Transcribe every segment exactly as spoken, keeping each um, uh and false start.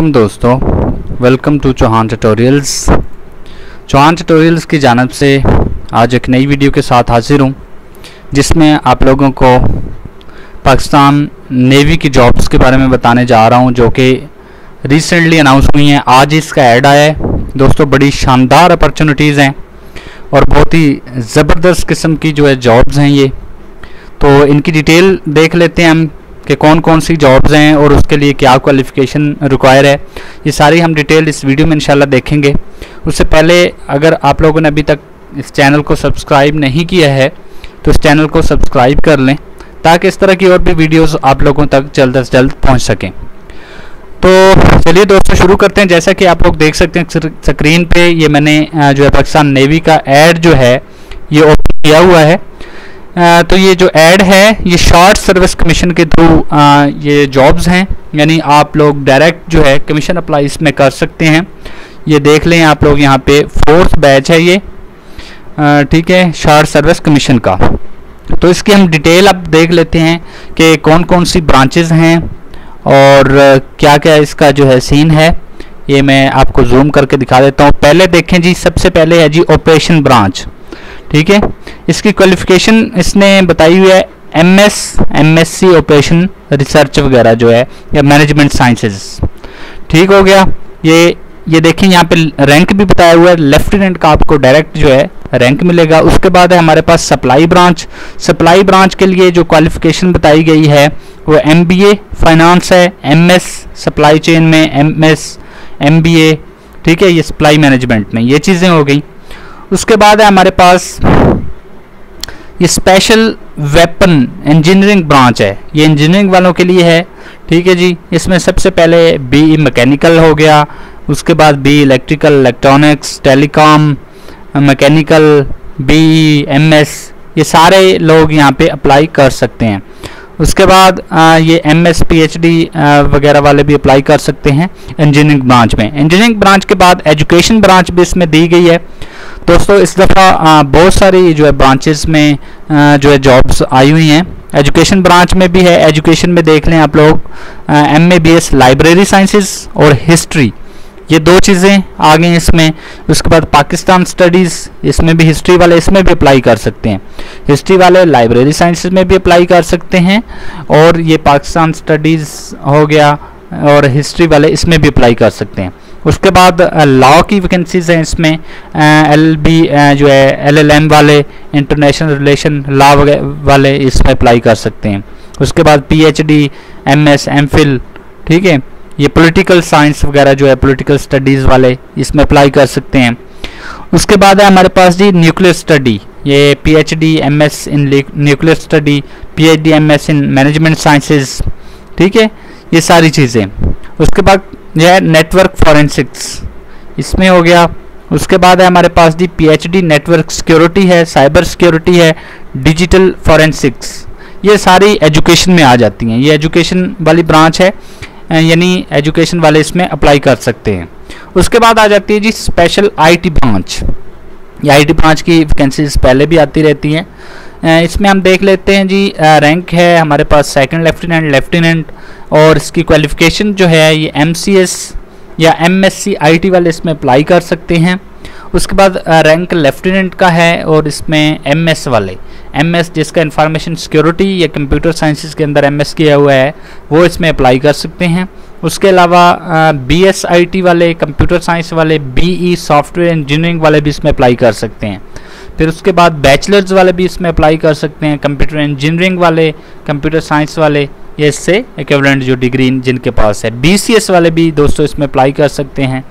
वालेकुम दोस्तों, welcome to Chauhan tutorials. Chauhan tutorials की जानब से आज एक नई वीडियो के साथ हाजिर हूँ, जिसमें आप लोगों को पाकिस्तान नेवी की जॉब्स के बारे में बताने जा रहा हूँ, जो कि रिसेंटली अनाउंस हुई हैं। आज इसका ऐड आया है दोस्तों। बड़ी शानदार अपॉर्चुनिटीज़ हैं और बहुत ही ज़बरदस्त किस्म की जो है जॉब्स हैं ये। तो इनकी डिटेल देख लेते हैं हम कि कौन कौन सी जॉब्स हैं और उसके लिए क्या क्वालिफ़िकेशन रिक्वायर है। ये सारी हम डिटेल इस वीडियो में इंशाल्लाह देखेंगे। उससे पहले अगर आप लोगों ने अभी तक इस चैनल को सब्सक्राइब नहीं किया है तो इस चैनल को सब्सक्राइब कर लें, ताकि इस तरह की और भी वीडियोस आप लोगों तक जल्द से जल्द पहुँच सकें। तो चलिए दोस्तों शुरू करते हैं। जैसा कि आप लोग देख सकते हैं स्क्रीन पे, ये मैंने जो है पाकिस्तान नेवी का ऐड जो है ये ओपन किया हुआ है। तो ये जो ऐड है ये शार्ट सर्विस कमीशन के थ्रू ये जॉब्स हैं, यानी आप लोग डायरेक्ट जो है कमीशन अप्लाई इसमें कर सकते हैं। ये देख लें आप लोग, यहाँ पे फोर्थ बैच है ये, ठीक है, शार्ट सर्विस कमीशन का। तो इसकी हम डिटेल अब देख लेते हैं कि कौन कौन सी ब्रांचेज़ हैं और क्या क्या इसका जो है सीन है। ये मैं आपको जूम करके दिखा देता हूँ। पहले देखें जी, सबसे पहले है जी ऑपरेशन ब्रांच, ठीक है। इसकी क्वालिफ़िकेशन इसने बताई हुई है एमएस, एमएससी ऑपरेशन रिसर्च वगैरह जो है, या मैनेजमेंट साइंसेस, ठीक हो गया। ये ये देखें यहाँ पे रैंक भी बताया हुआ है, लेफ्टिनेंट का आपको डायरेक्ट जो है रैंक मिलेगा। उसके बाद है हमारे पास सप्लाई ब्रांच। सप्लाई ब्रांच के लिए जो क्वालिफ़िकेशन बताई गई है वो एम बी ए फाइनेंस है, एम एस सप्लाई चेन में, M S M B A, ठीक है, ये सप्लाई मैनेजमेंट में, ये चीज़ें हो गई। उसके बाद है हमारे पास ये स्पेशल वेपन इंजीनियरिंग ब्रांच है, ये इंजीनियरिंग वालों के लिए है, ठीक है जी। इसमें सबसे पहले बी ई मैकेनिकल हो गया, उसके बाद B electrical, electronics, telecom, mechanical, B M S, ये सारे लोग यहाँ पे अप्लाई कर सकते हैं। उसके बाद आ, ये M S P H D वगैरह वाले भी अप्लाई कर सकते हैं इंजीनियरिंग ब्रांच में। इंजीनियरिंग ब्रांच के बाद एजुकेशन ब्रांच भी इसमें दी गई है। दोस्तों इस दफ़ा बहुत सारी जो है ब्रांचेस में आ, जो है जॉब्स आई हुई हैं। एजुकेशन ब्रांच में भी है। एजुकेशन में देख लें आप लोग M A B S library sciences और हिस्ट्री, ये दो चीज़ें आ गई इसमें। उसके बाद पाकिस्तान स्टडीज़, इसमें भी हिस्ट्री वाले इसमें भी अप्लाई कर सकते हैं। हिस्ट्री वाले लाइब्रेरी साइंसेज में भी अप्लाई कर सकते हैं, और ये पाकिस्तान स्टडीज़ हो गया और हिस्ट्री वाले इसमें भी अप्लाई कर सकते हैं। उसके बाद लॉ की वैकेंसीज़ हैं इसमें, एल बी जो है एल एल एम वाले, इंटरनेशनल रिलेशन लॉ वाले इसमें अप्लाई कर सकते हैं। उसके बाद P H D, M S, M phil, ठीक है, ये पॉलिटिकल साइंस वगैरह जो है पॉलिटिकल स्टडीज़ वाले इसमें अप्लाई कर सकते हैं। उसके बाद है हमारे पास जी न्यूक्लियर स्टडी, ये PhD, MS in nuclear study, PhD, MS in management sciences, ठीक है, ये सारी चीज़ें। उसके बाद यह है नेटवर्क फॉरेंसिक्स, इसमें हो गया। उसके बाद है हमारे पास जी पीएचडी नेटवर्क सिक्योरिटी है, साइबर सिक्योरिटी है, डिजिटल फॉरेंसिक्स, ये सारी एजुकेशन में आ जाती हैं। ये एजुकेशन वाली ब्रांच है, यानी एजुकेशन वाले इसमें अप्लाई कर सकते हैं। उसके बाद आ जाती है जी स्पेशल आईटी ब्रांच। ये आईटी ब्रांच की वैकेंसीज पहले भी आती रहती हैं। इसमें हम देख लेते हैं जी, रैंक है हमारे पास सेकंड लेफ्टिनेंट, लेफ्टिनेंट, और इसकी क्वालिफ़िकेशन जो है ये एमसीएस या एमएससी आईटी वाले इसमें अप्लाई कर सकते हैं। उसके बाद रैंक लेफ्टिनेंट का है, और इसमें एमएस वाले, एमएस जिसका इंफॉर्मेशन सिक्योरिटी या कंप्यूटर साइंसेस के अंदर एमएस किया हुआ है, वो इसमें अप्लाई कर सकते हैं। उसके अलावा बीएसआईटी वाले, कंप्यूटर साइंस वाले, बीई सॉफ्टवेयर इंजीनियरिंग वाले भी इसमें अप्लाई कर सकते हैं। फिर उसके बाद बैचलर्स वाले भी इसमें अप्लाई कर सकते हैं, कंप्यूटर इंजीनियरिंग वाले, कंप्यूटर साइंस वाले, ये इससे इक्विवेलेंट जो डिग्री जिनके पास है। बीसीएस वाले भी दोस्तों इसमें अप्लाई कर सकते हैं,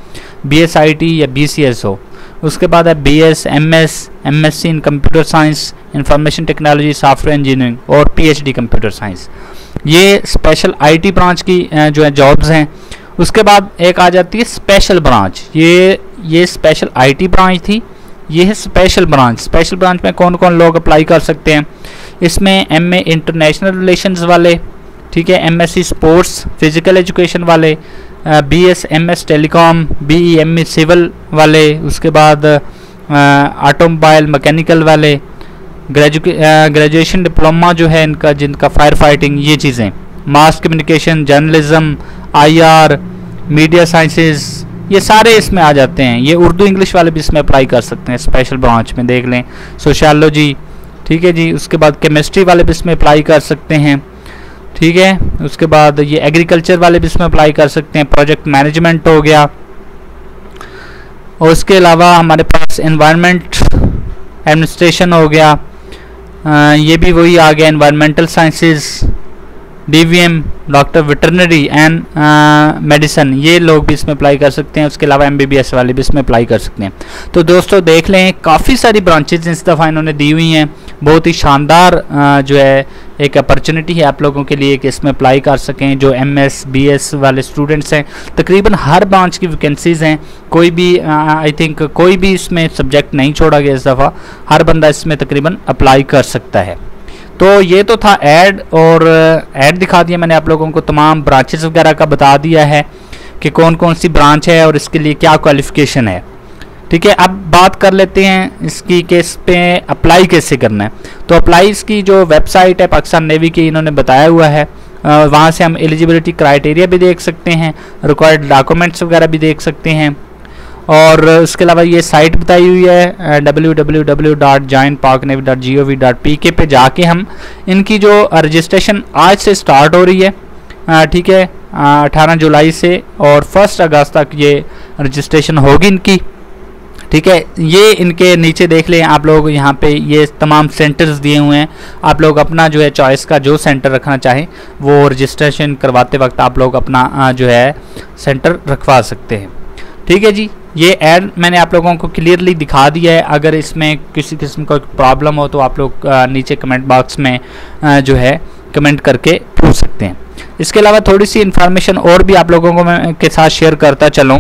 बीएसआईटी या बीसीएस हो। उसके बाद है BS, MS, MSc in computer science, information technology, software engineering, और पीएचडी कंप्यूटर साइंस, ये स्पेशल आईटी ब्रांच की जो है जॉब्स हैं। उसके बाद एक आ जाती है स्पेशल ब्रांच। ये ये स्पेशल आईटी ब्रांच थी, ये है स्पेशल ब्रांच। स्पेशल ब्रांच में कौन कौन लोग अप्लाई कर सकते हैं? इसमें एम ए इंटरनेशनल रिलेशंस वाले, ठीक है, M S C sports, physical education वाले, B S M S telecom, B E M E civil वाले, उसके बाद ऑटोमोबाइल मैकेनिकल वाले, ग्रेजुएशन डिप्लोमा जो है इनका, जिनका फायर फाइटिंग, ये चीज़ें, mass communication, journalism, I R, media sciences, ये सारे इसमें आ जाते हैं। ये उर्दू इंग्लिश वाले भी इसमें अप्लाई कर सकते हैं, स्पेशल ब्रांच में देख लें। सोशियोलॉजी, ठीक है जी, उसके बाद केमिस्ट्री वाले भी इसमें अप्लाई कर सकते हैं, ठीक है। उसके बाद ये एग्रीकल्चर वाले भी इसमें अप्लाई कर सकते हैं, प्रोजेक्ट मैनेजमेंट हो गया। और उसके अलावा हमारे पास एनवायरनमेंट एडमिनिस्ट्रेशन हो गया, आ, ये भी वही आ गया, environmental sciences, DVM, doctor veterinary and medicine, ये लोग भी इसमें अप्लाई कर सकते हैं। उसके अलावा एमबीबीएस वाले भी इसमें अप्लाई कर सकते हैं। तो दोस्तों देख लें, काफ़ी सारी ब्रांचेज इस दफ़ा इन्होंने दी हुई हैं। बहुत ही शानदार uh, जो है एक अपॉर्चुनिटी है आप लोगों के लिए कि इसमें अप्लाई कर सकें जो एमएस बीएस वाले स्टूडेंट्स हैं। तकरीबन हर ब्रांच की वैकेंसीज़ हैं, कोई भी आई uh, थिंक कोई भी इसमें सब्जेक्ट नहीं छोड़ा गया इस दफ़ा, हर बंदा इसमें तकरीबन अप्लाई कर सकता है। तो ये तो था ऐड, और ऐड दिखा दिया मैंने आप लोगों को, तमाम ब्रांचेस वगैरह का बता दिया है कि कौन कौन सी ब्रांच है और इसके लिए क्या क्वालिफ़िकेशन है, ठीक है। अब बात कर लेते हैं इसकी केस पे अप्लाई कैसे करना है। तो अप्लाई इसकी जो वेबसाइट है पाकिस्तान नेवी की, इन्होंने बताया हुआ है, वहाँ से हम एलिजिबिलिटी क्राइटेरिया भी देख सकते हैं, रिक्वायर्ड डॉक्यूमेंट्स वगैरह भी देख सकते हैं। और उसके अलावा ये साइट बताई हुई है W W W dot join Pak navy dot G O V dot P K पे जाके हम इनकी जो रजिस्ट्रेशन आज से स्टार्ट हो रही है, ठीक है, अठारह जुलाई से, और फर्स्ट अगस्त तक ये रजिस्ट्रेशन होगी इनकी, ठीक है। ये इनके नीचे देख लें आप लोग, यहाँ पे ये तमाम सेंटर्स दिए हुए हैं, आप लोग अपना जो है चॉइस का जो सेंटर रखना चाहें वो रजिस्ट्रेशन करवाते वक्त आप लोग अपना जो है सेंटर रखवा सकते हैं, ठीक है जी। ये ऐड मैंने आप लोगों को क्लियरली दिखा दिया है। अगर इसमें किसी किस्म का प्रॉब्लम हो तो आप लोग नीचे कमेंट बॉक्स में जो है कमेंट करके पूछ सकते हैं। इसके अलावा थोड़ी सी इन्फॉर्मेशन और भी आप लोगों को मैं के साथ शेयर करता चलूँ।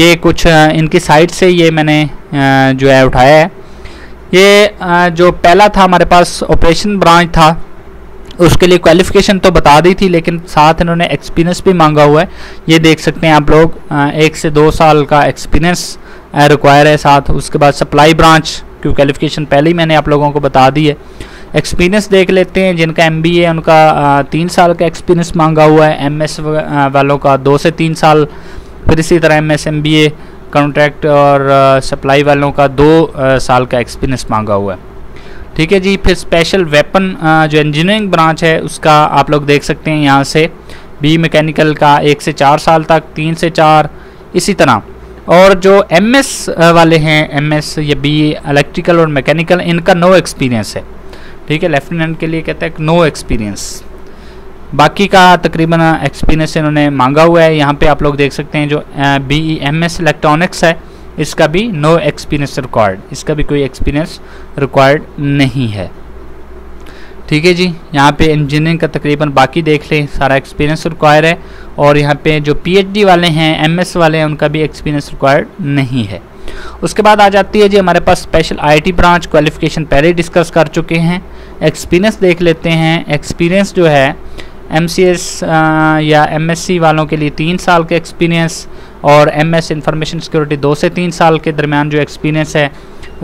ये कुछ इनकी साइट से ये मैंने जो है उठाया है। ये जो पहला था हमारे पास ऑपरेशन ब्रांच था, उसके लिए क्वालिफ़िकेशन तो बता दी थी, लेकिन साथ इन्होंने एक्सपीरियंस भी मांगा हुआ है। ये देख सकते हैं आप लोग, एक से दो साल का एक्सपीरियंस रिक्वायर है साथ। उसके बाद सप्लाई ब्रांच की क्वालिफ़िकेशन पहले ही मैंने आप लोगों को बता दी है। एक्सपीरियंस देख लेते हैं, जिनका एमबीए है उनका तीन साल का एक्सपीरियंस मांगा हुआ है, एमएस वालों का दो से तीन साल, फिर इसी तरह M S M B A contract और सप्लाई वालों का दो आ, साल का एक्सपीरियंस मांगा हुआ है, ठीक है जी। फिर स्पेशल वेपन जो इंजीनियरिंग ब्रांच है उसका आप लोग देख सकते हैं यहाँ से, बी मैकेनिकल का एक से चार साल तक, तीन से चार इसी तरह। और जो एम एस वाले हैं, एम एस या बी इलेक्ट्रिकल और मैकेनिकल, इनका नो एक्सपीरियंस है, ठीक है। लेफ्टिनेंट के लिए कहते हैं नो एक्सपीरियंस, बाकी का तकरीबन एक्सपीरियंस इन्होंने मांगा हुआ है। यहाँ पे आप लोग देख सकते हैं जो B E M S electronics है, इसका भी नो एक्सपीरियंस रिक्वायर्ड, इसका भी कोई एक्सपीरियंस रिक्वायर्ड नहीं है, ठीक है जी। यहाँ पे इंजीनियरिंग का तकरीबन बाकी देख लें, सारा एक्सपीरियंस रिक्वायर्ड है। और यहाँ पे जो पी एच डी वाले हैं, एम एस वाले हैं, उनका भी एक्सपीरियंस रिक्वायर्ड नहीं है। उसके बाद आ जाती है जी हमारे पास special I T branch, qualification पहले डिस्कस कर चुके हैं। एक्सपीरियंस देख लेते हैं, एक्सपीरियंस जो है एमसीएस या एमएससी वालों के लिए तीन साल के एक्सपीरियंस, और एमएस इंफॉर्मेशन सिक्योरिटी दो से तीन साल के दरमियान जो एक्सपीरियंस है।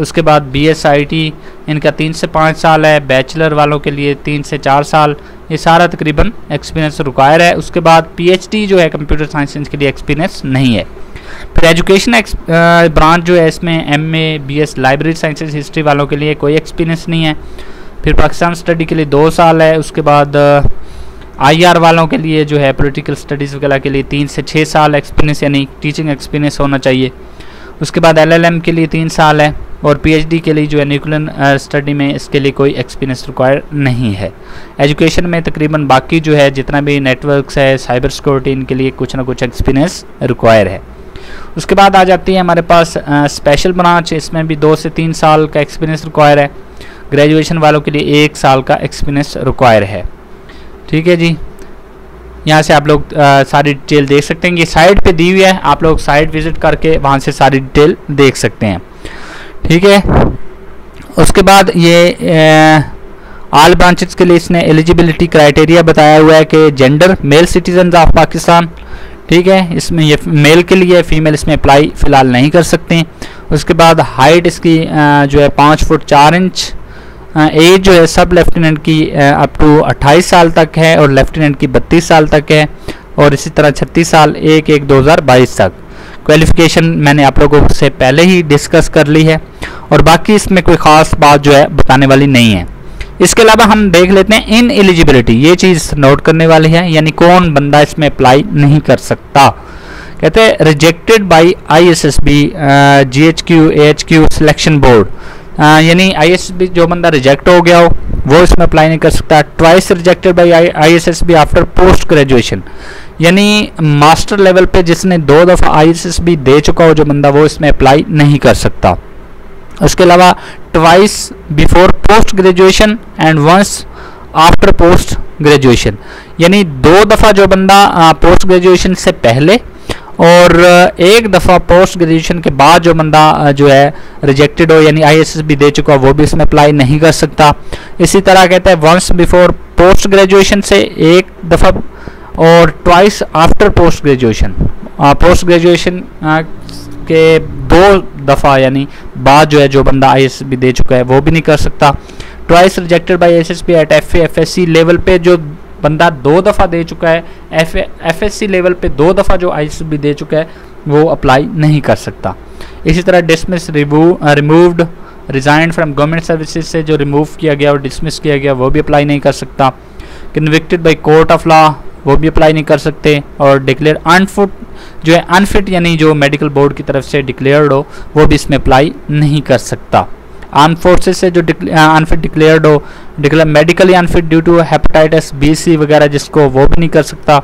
उसके बाद बीएसआईटी, इनका तीन से पाँच साल है, बैचलर वालों के लिए तीन से चार साल, ये सारा तकरीबन एक्सपीरियंस रिक्वायर है। उसके बाद पीएचडी जो है कंप्यूटर साइंस के लिए एक्सपीरियंस नहीं है। फिर एजुकेशन ब्रांच जो है इसमें MA BS library sciences history वालों के लिए कोई एक्सपीरियंस नहीं है। फिर पाकिस्तान स्टडी के लिए दो साल है। उसके बाद आईआर वालों के लिए जो है पॉलिटिकल स्टडीज़ वगैरह के लिए तीन से छः साल एक्सपीरियंस, यानी टीचिंग एक्सपीरियंस होना चाहिए। उसके बाद एलएलएम के लिए तीन साल है, और पीएचडी के लिए जो है न्यूक्लियर स्टडी में इसके लिए कोई एक्सपीरियंस रिक्वायर नहीं है। एजुकेशन में तकरीबन बाकी जो है जितना भी नेटवर्क्स है, साइबर सिक्योरिटी, इनके लिए कुछ ना कुछ एक्सपीरियंस रिक्वायर है। उसके बाद आ जाती है हमारे पास स्पेशल ब्रांच, इसमें भी दो से तीन साल का एक्सपीरियंस रिक्वायर है। ग्रेजुएशन वालों के लिए एक साल का एक्सपीरियंस रिक्वायर है, ठीक है जी। यहाँ से आप लोग आ, सारी डिटेल देख सकते हैं, ये साइट पे दी हुई है, आप लोग साइट विजिट करके वहाँ से सारी डिटेल देख सकते हैं, ठीक है। उसके बाद ये ऑल ब्रांचेस के लिए इसने एलिजिबिलिटी क्राइटेरिया बताया हुआ है कि gender male citizen of Pakistan, ठीक है, इसमें ये मेल के लिए, फीमेल इसमें अप्लाई फ़िलहाल नहीं कर सकते हैं। उसके बाद हाइट इसकी आ, जो है पाँच फुट चार इंच। एज जो है सब लेफ्टिनेंट की अप टू अट्ठाईस साल तक है और लेफ्टिनेंट की बत्तीस साल तक है। और इसी तरह छत्तीस साल एक एक दो हज़ार बाईस तक। क्वालिफिकेशन मैंने आप लोगों से पहले ही डिस्कस कर ली है और बाकी इसमें कोई ख़ास बात जो है बताने वाली नहीं है। इसके अलावा हम देख लेते हैं इन एलिजिबिलिटी, ये चीज़ नोट करने वाली है, यानी कौन बंदा इसमें अप्लाई नहीं कर सकता। कहते हैं rejected by I S S B G H Q A H Q selection board, यानी आई एस एस बी जो बंदा रिजेक्ट हो गया हो वो इसमें अप्लाई नहीं कर सकता। Twice rejected by I S S B after post graduation, यानी मास्टर लेवल पे जिसने दो दफ़ा आई एस एस बी दे चुका हो जो बंदा वो इसमें अप्लाई नहीं कर सकता। उसके अलावा twice before post graduation and once after post graduation, यानी दो दफ़ा जो बंदा पोस्ट ग्रेजुएशन से पहले और एक दफ़ा पोस्ट ग्रेजुएशन के बाद जो बंदा जो है रिजेक्टेड हो यानी आई एस एस बी दे चुका वो भी इसमें अप्लाई नहीं कर सकता। इसी तरह कहते हैं वंस बिफोर पोस्ट ग्रेजुएशन से एक दफ़ा और twice after post graduation, post graduation के दो दफ़ा यानी बाद जो है जो बंदा आई एस एस बी दे चुका है वो भी नहीं कर सकता। Twice rejected by I S S B at F F S C level पे जो बंदा दो दफ़ा दे चुका है, F F S C level पे दो दफ़ा जो आई एस एस बी दे चुका है वो अप्लाई नहीं कर सकता। इसी तरह dismiss removed resign from government services से जो रिमूव किया गया और डिसमिस किया गया वो भी अप्लाई नहीं कर सकता। Convicted by court of law वो भी अप्लाई नहीं कर सकते। और डिक्लेयर अनफुट जो है अनफिट यानी जो मेडिकल बोर्ड की तरफ से डिक्लेयर्ड हो वो भी इसमें अप्लाई नहीं कर सकता। आर्म फोर्सेस से जो अनफिट डिक्लेयर्ड हो, declare medically unfit due to hepatitis B C वगैरह जिसको वो भी नहीं कर सकता।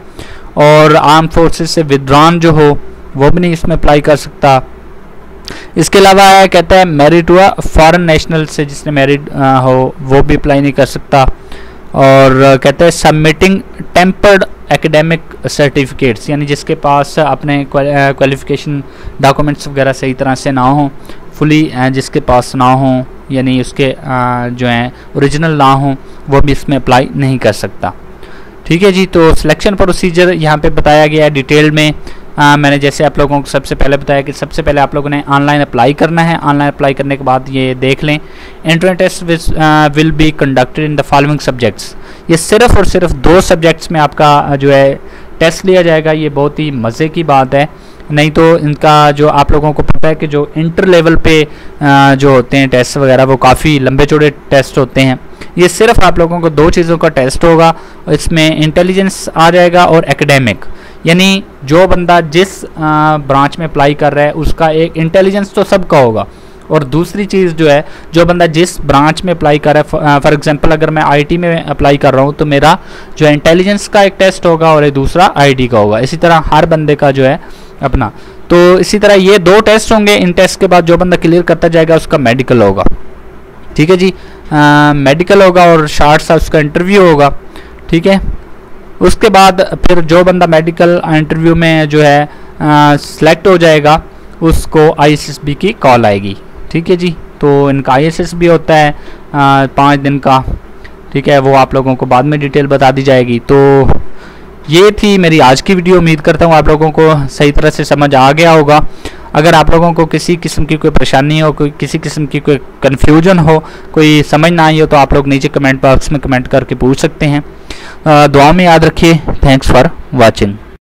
और आर्म फोर्सेस से विद्रॉन जो हो वो भी नहीं इसमें अप्लाई कर सकता। इसके अलावा कहता है married to a foreign national से जिसने मैरिड हो वो भी अप्लाई नहीं कर सकता। और कहते हैं सबमिटिंग टेम्पर्ड एकेडमिक सर्टिफिकेट्स, यानी जिसके पास अपने क्वालिफिकेशन डॉक्यूमेंट्स वगैरह सही तरह से ना हो, फुली जिसके पास ना हो यानी उसके जो हैं ओरिजिनल ना हो वो भी इसमें अप्लाई नहीं कर सकता। ठीक है जी, तो सिलेक्शन प्रोसीजर यहाँ पे बताया गया है डिटेल में। आ, मैंने जैसे आप लोगों को सबसे पहले बताया कि सबसे पहले आप लोगों ने ऑनलाइन अप्लाई करना है। ऑनलाइन अप्लाई करने के बाद ये देख लें entrance test will be conducted in the following subjects, ये सिर्फ और सिर्फ दो सब्जेक्ट्स में आपका जो है टेस्ट लिया जाएगा। ये बहुत ही मज़े की बात है, नहीं तो इनका जो आप लोगों को पता है कि जो इंटर लेवल पे आ, जो होते हैं टेस्ट वगैरह वो काफ़ी लंबे चौड़े टेस्ट होते हैं। ये सिर्फ आप लोगों को दो चीज़ों का टेस्ट होगा, इसमें इंटेलिजेंस आ जाएगा और एकेडमिक, यानी जो बंदा जिस आ, ब्रांच में अप्लाई कर रहा है उसका एक इंटेलिजेंस तो सबका होगा। और दूसरी चीज़ जो है जो बंदा जिस ब्रांच में अप्लाई कर रहा है, फॉर एग्जांपल अगर मैं आईटी में अप्लाई कर रहा हूँ तो मेरा जो है इंटेलिजेंस का एक टेस्ट होगा और ये दूसरा आईटी का होगा। इसी तरह हर बंदे का जो है अपना, तो इसी तरह ये दो टेस्ट होंगे। इन टेस्ट के बाद जो बंदा क्लियर करता जाएगा उसका मेडिकल होगा। ठीक है जी, आ, मेडिकल होगा और शार्ट सा उसका इंटरव्यू होगा। ठीक है, उसके बाद फिर जो बंदा मेडिकल इंटरव्यू में जो है सिलेक्ट हो जाएगा उसको आई एस एस बी की कॉल आएगी। ठीक है जी, तो इनका आई एस एस बी होता है आ, पाँच दिन का। ठीक है, वो आप लोगों को बाद में डिटेल बता दी जाएगी। तो ये थी मेरी आज की वीडियो, उम्मीद करता हूँ आप लोगों को सही तरह से समझ आ गया होगा। अगर आप लोगों को किसी किस्म की कोई परेशानी हो, कोई किसी किस्म की कोई कन्फ्यूजन हो, कोई समझ ना आई हो तो आप लोग नीचे कमेंट बॉक्स में कमेंट करके पूछ सकते हैं। दुआ में याद रखिए। Thanks for watching.